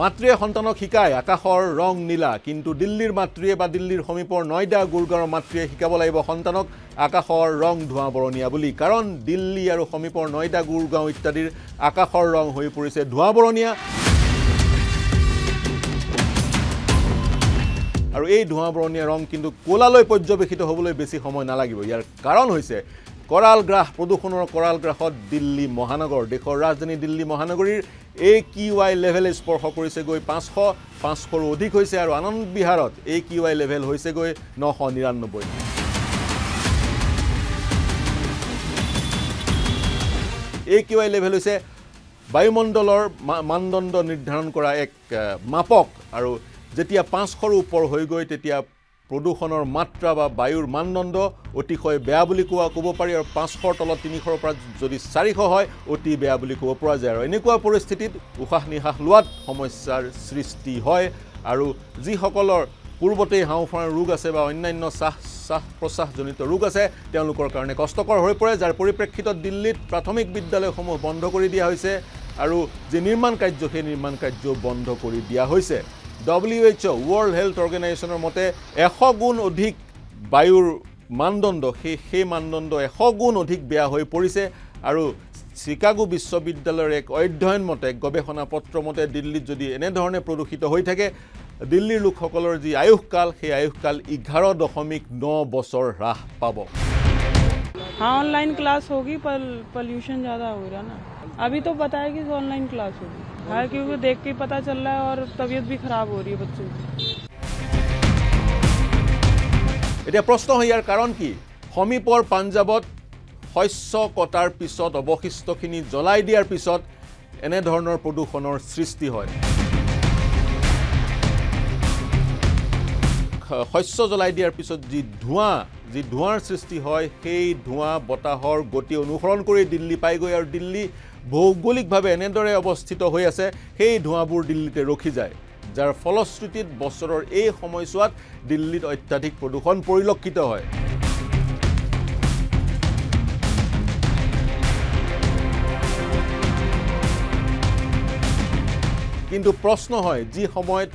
মাতৃয়ে সন্তানক শিকায় আকাশৰ ৰং নীলা কিন্তু দিল্লীৰ মাতৃয়ে বা দিল্লীৰ সমীপৰ নয়ডা গুৰগাঁৱৰ মাতৃয়ে শিকাব লাগিব সন্তানক আকাশৰ ৰং ধোঁৱা বৰণীয়া বুলি কাৰণ দিল্লী আৰু সমীপৰ নয়ডা গুৰগাঁও ইত্যাদিৰ আকাশৰ ৰং হৈ পৰিছে ধোঁৱা বৰণীয়া আৰু এই ধোঁৱা বৰণীয়া ৰং কিন্তু কোলালৈ পৰ্যবেক্ষিত হ'বলৈ বেছি সময় নালাগিব ইয়াৰ কাৰণ হৈছে Koralgrah, Produkhonor Koralgrahot, Delhi Mohanagor, Dekor Rajdhani Delhi Mohanagorir, AQI level sporho korise goi 500 odhik hoise aru Anand Biharot, AQI level hoise goi 999. AQI level hoise Bayumondolor Mandondo nirdharon kora ek mapok aru jetia 500 upor hoi goi tetia Produkhonor matra ba bayur mandondo oti khoy beya boli kowa kobo pari aru 500 tolot 300 par jodi 400 hoy oti beya boli kowa pora jay aru enekua poristhiti uhah ni hahluat samossar srishti hoy aru ji hokolor purbote haufan rog ase ba onnanno sah prosah jonito rog ase teolokor karone kostokor hoy pore jar poriprekkhitot Dillit prathomik bidyaloy somo bondho kori dia hoise aru je nirman karjo bondho kori dia hoise WHO World Health Organization মতে 100 গুণ অধিক বায়ুৰ মানদণ্ড সেই মানদণ্ড 100 গুণ অধিক বেয়া হৈ পৰিছে আৰু শিকাগো বিশ্ববিদ্যালয়ৰ এক অধ্যয়ন মতে গৱেষণা পত্ৰ মতে দিল্লীত যদি এনে ধৰণে প্ৰদূষিত হৈ থাকে দিল্লীৰ লোকসকলৰ যি আয়ুষ্কাল সেই আয়ুষ্কাল 11.9 বছৰ হ্ৰাস পাব हां ऑनलाइन क्लास होगी पर पोल्यूशन ज्यादा हो रहा ना अभी तो पता है कि ऑनलाइन क्लास होगी हां क्योंकि देख के पता चल रहा है और तबीयत भी खराब हो रही है बच्चों की এটা প্রশ্ন হয় ইয়ার কারণ কি হমিপর পাঞ্জাবত শস্য কটার পিছত অবশিষ্টখিনি জ্বলাই দিয়ার পিছত এনে ধৰণৰ প্ৰদূষণৰ সৃষ্টি হয় শস্য জ্বলাই দিয়াৰ পিছত যি ধোঁৱাৰ সৃষ্টি হয় সেই ধোঁৱা বতাহৰ গতি অনুসৰণ কৰি দিল্লী পাই গৈ আৰু দিল্লী ভৌগোলিকভাৱে এনেদৰে অৱস্থিত হৈ আছে সেই ধোঁৱাবোৰ দিল্লীতে ৰখি যায় যাৰ ফলশ্ৰুতিত বছৰৰ এই সময়ছোৱাত দিল্লীত অত্যাধিক প্ৰদূষণ পৰিলক্ষিত হয় কিন্তু প্ৰশ্ন হয় যি সময়ত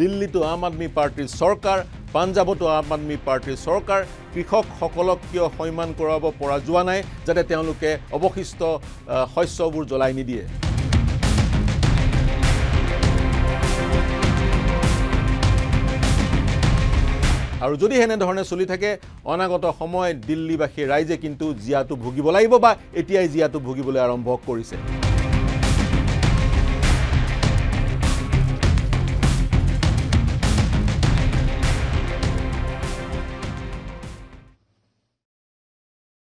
দিল্লীতো আম আদমি পাৰ্টিৰ চৰকাৰ পাঞ্জাবতো আম আদমি পাৰ্টিৰ চৰকাৰ কৃষক সকলক কিয় সৈমান কৰাব পৰা যোৱা নাই যাতে তেওঁলোকে অবশিষ্ট শস্যবোৰ জ্বলাই নিদিয়ে আৰু যদি হেনে ধৰণে চলি থাকে অনাগত সময় দিল্লীবাসী ৰাইজে কিন্তু জিয়াটো ভুগিব লাগিব বা এতিয়াই জিয়াটো ভুগিবলৈ আৰম্ভ কৰিছে